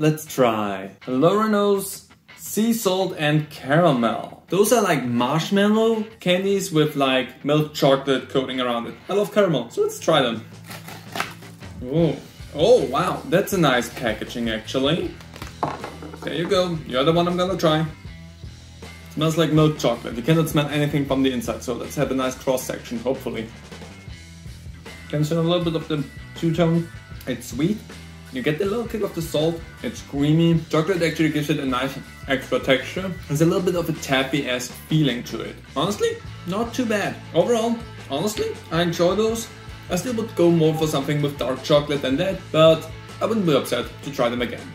Let's try Halloren O's sea salt and caramel. Those are like marshmallow candies with like milk chocolate coating around it. I love caramel, so let's try them. Oh wow, that's a nice packaging actually. There you go, you're the one I'm gonna try. It smells like milk chocolate. You cannot smell anything from the inside, so let's have a nice cross section, hopefully. Can smell a little bit of the two-tone. It's sweet. You get a little kick of the salt, it's creamy. Chocolate actually gives it a nice extra texture. There's a little bit of a taffy-esque feeling to it. Honestly, not too bad. Overall, honestly, I enjoy those. I still would go more for something with dark chocolate than that, but I wouldn't be upset to try them again.